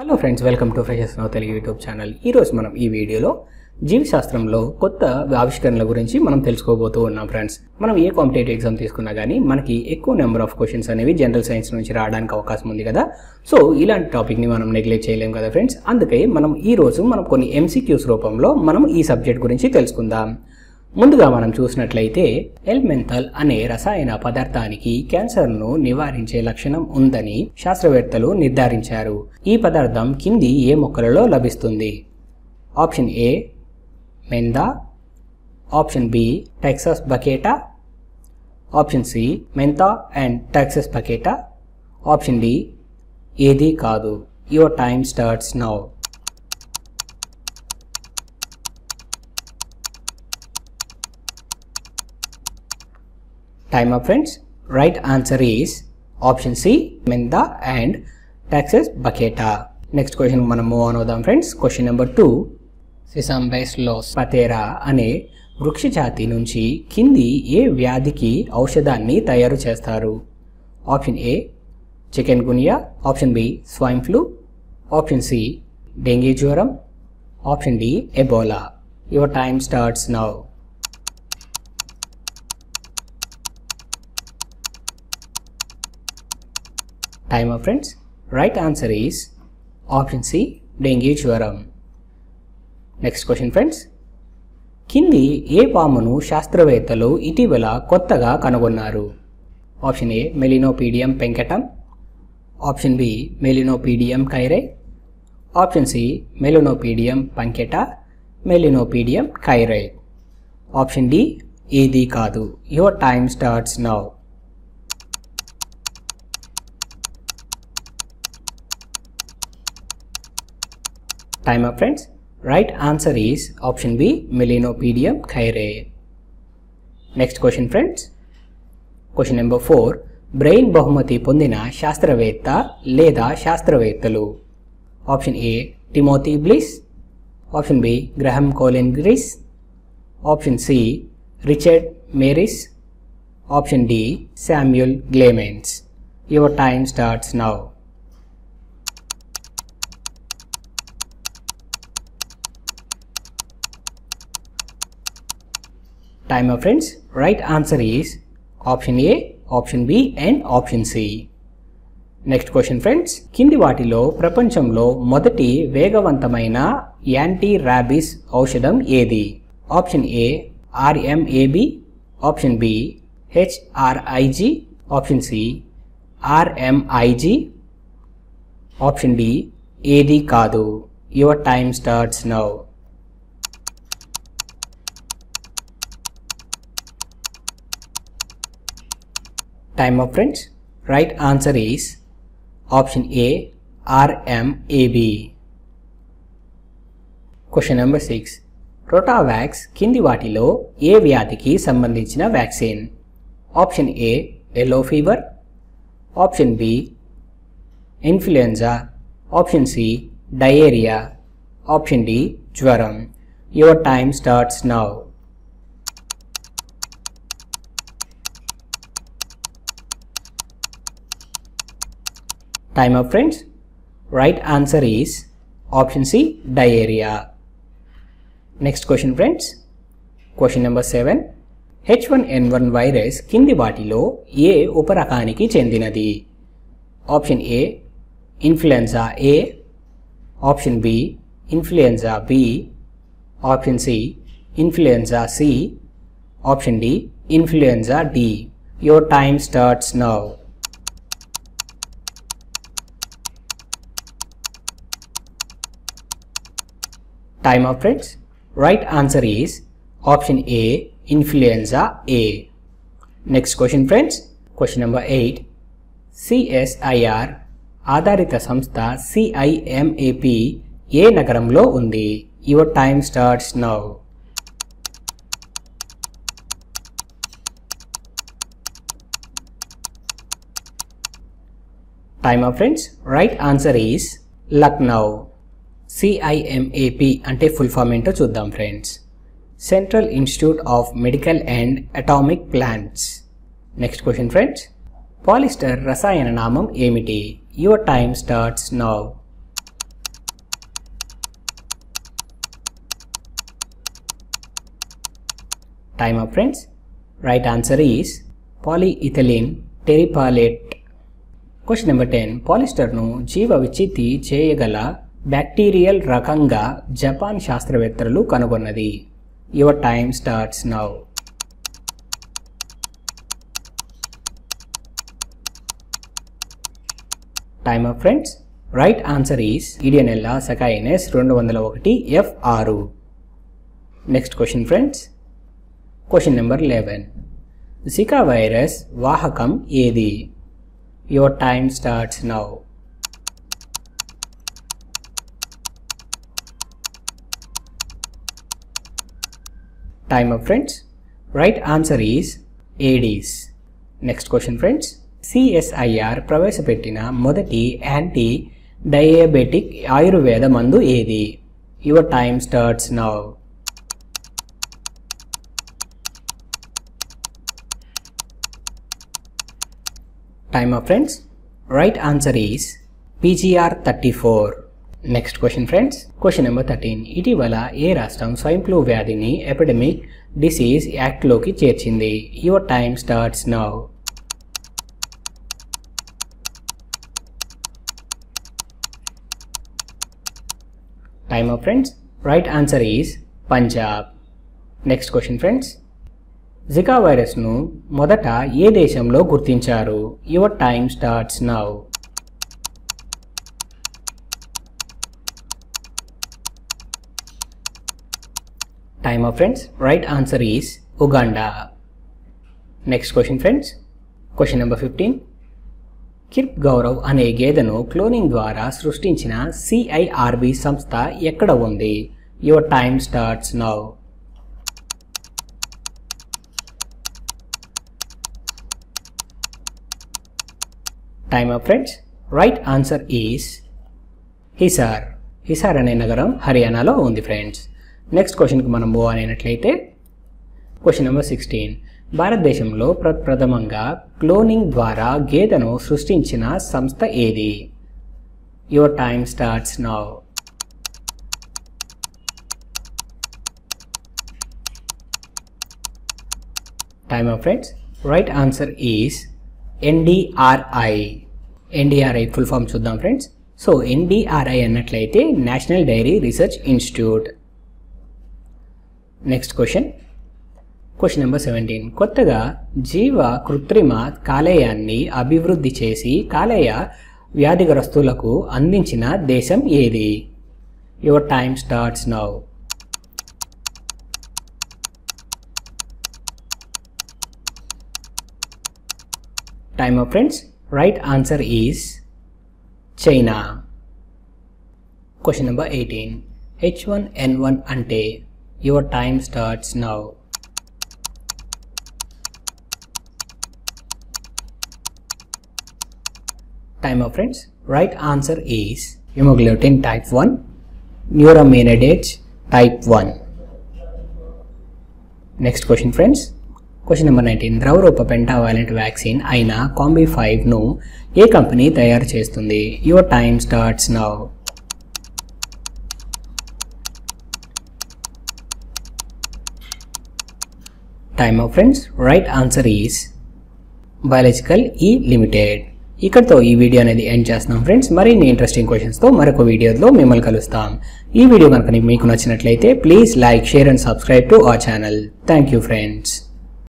Hello friends, welcome to freshers now Telugu YouTube channel. ఈరోజు మనం ఈ వీడియోలో జీవశాస్త్రంలో కొత్త ఆవిష్కరణల గురించి మనం తెలుసుకోబోతూ ఉన్నాం. ఫ్రెండ్స్, మనం ఏ కాంపిటేటివ్ ఎగ్జామ్ తీసుకున్నా కానీ మనకి ఎక్కువ నెంబర్ ఆఫ్ క్వశ్చన్స్ అనేవి జనరల్ సైన్స్ నుంచి రావడానికి అవకాశం ఉంది కదా. సో ఇలాంటి టాపిక్ని మనం నెగ్లెక్ట్ చేయలేం కదా ఫ్రెండ్స్. అందుకే మనం ఈరోజు మనం కొన్ని ఎంసీక్యూస్ రూపంలో మనం ఈ సబ్జెక్ట్ గురించి తెలుసుకుందాం. ముందుగా మనం చూసినట్లయితే ఎల్మెంథల్ అనే రసాయన పదార్థానికి క్యాన్సర్ను నివారించే లక్షణం ఉందని శాస్త్రవేత్తలు నిర్ధారించారు. ఈ పదార్థం కింది ఏ మొక్కలలో లభిస్తుంది? Option A మెందా, option B Texas బకేటా, option C మెంతా and Texas బకేటా, option D ఏది కాదు. Your time starts now. Time up friends. Right answer is option C మెందా and Texas బకేటా. Next question మనం మూవ్ ఆన్ అవుదాం ఫ్రెండ్స్. Question number 2. సిసంబైస్లోస్ పతేరా అనే వృక్ష జాతి నుంచి కింది ఏ వ్యాధికి ఔషధాన్ని తయారు చేస్తారు? Option A chikungunya, option B swine flu, option C dengue జ్వరం, option D Ebola. Your time starts now. Time up friends. Right answer is option C dengue జ్వరం. Next question friends. కింది ఏ పామును శాస్త్రవేత్తలు ఇటీవల కొత్తగా కనుగొన్నారు? ఆప్షన్ ఏ మెలినోపీడియం పెంకటం, ఆప్షన్ బి మెలినోపీడియం కైరే, ఆప్షన్ సి మెలినోపీడియం పంకెటా, మెలినోపీడియం కైరే. ఆప్షన్ డి ఏది కాదు. Your time starts now. Time up friends. Right answer is option B Melinopedium cairae. Next question friends. Question number 4. Brain బహుమతి పొందిన శాస్త్రవేత్త లేదా శాస్త్రవేత్తలు? Option A Timothy Bliss, option B Graham Collingridge, option C Richard Morris, option D Samuel గ్లేమెన్స్. Your time starts now. Time up friends. Right answer is option A, option B and option C. Next question friends. కింది వాటిలో ప్రపంచంలో మొదటి వేగవంతమైన anti rabies ఔషధం ఏది? Option A RMAB, option B HRIg, option C RMIg, option D ఏది కాదు. Your time starts now. Time up friends. Right answer is option A RMAB. Question number 6. Rotavax కింది వాటిలో ఏ వ్యాధికి సంబంధించిన vaccine? Option A yellow fever, option B influenza, option C diarrhoea, option D జ్వరం. Your time starts now. Time up friends. Right answer is option C diarrhea. Next question friends. Question number 7. H1N1 virus కింది వాటిలో ఏ ఉపరకానికి చెందినది? Option A influenza A, option B influenza B, option C influenza C, option D influenza D. Your time starts now. Time up friends. Right answer is option A influenza A. Next question friends. Question number 8. CSIR ఆధారిత సంస్థ CIMAP ఏ నగరంలో ఉంది? Your time starts now. Time up friends. Right answer is Lucknow. CIMAP అంటే full form ఏంటో చూద్దాం friends. Central institute of medical and atomic plants. Next question friends. Polyester రసాయన నామం ఏమిటి? Your time starts now. time up, friends. Right answer is polyethylene terephthalate. Question number 10. Polyester nu jeeva vichiti cheyagala bacterial rakanga Japan శాస్త్రవేత్తలు కనుగొన్నది. Your time starts now. Time up, friends. Right answer is Ideonella sakaines 201 F6. Next question, friends. Question number 11. Zika virus వాహకం ఏది? Your time starts now. Time up, friends. Right answer is Aedes. Next question, friends. CSIR ప్రవేశపెట్టిన మొదటి anti diabetic Ayurveda మందు ఏది? Your time starts now. Time up, friends. Right answer is PGR 34. Next question, friends. Question number 13. ఇటీవల ఏ రాష్ట్రం swine flu వ్యాధిని epidemic disease act లోకి చేర్చింది? Your time starts now. Time up, friends. Right answer is Punjab. Next question, friends. Zika virus nu modata ఏ దేశంలో గుర్తించారు? Your time starts now. Time up, friends. Right answer is Uganda. Next question, friends. Question number 15. కిర్ప్ Gaurav అనే గేదెను cloning ద్వారా సృష్టించిన CIRB సంస్థ ఎక్కడ ఉంది? Your time starts now. Time up, friends. Right answer is Hisar. Hisar అనే నగరం హర్యానాలో ఉంది, ఫ్రెండ్స్. నెక్స్ట్ క్వశ్చన్కి మనం మూవ్ అనేనట్లయితే క్వశ్చన్ నెంబర్ 16. భారతదేశంలో ప్రప్రథమంగా క్లోనింగ్ ద్వారా గేదెను సృష్టించిన సంస్థ ఏది? Your time starts now. Time of friends. Right answer is NDRI. NDRI full form చూద్దాం, ఫ్రెండ్స్. సో NDRI అన్నట్లయితే national dairy research institute. Next question, question number 17. కొత్తగా జీవ కృత్రిమ కాలేయాన్ని అభివృద్ధి చేసి కాలేయ వ్యాధిగ్రస్తులకు అందించిన దేశం ఏది? Your time starts now. Time of friends. Right answer is China. Question number 18. H1N1 అంటే? Your time starts now. Time up, friends. Right answer is hemagglutinin type 1, neuraminidase type 1. Next question, friends. Question number 19. ద్రవరూప pentavalent vaccine అయిన Combi 5 ను ఏ company తయారు చేస్తుంది? Your time starts now. Time up, friends. Right answer is Biological E Limited. ఇక్కడతో ఈ video అనేది end చేస్తున్నాం, friends. మరిన్ని interesting క్వశ్చన్స్తో మరొక వీడియోలో మిమ్మల్ని కలుస్తాం. ఈ వీడియో కనుక మీకు నచ్చినట్లయితే please like, share and subscribe to our channel. Thank you, friends.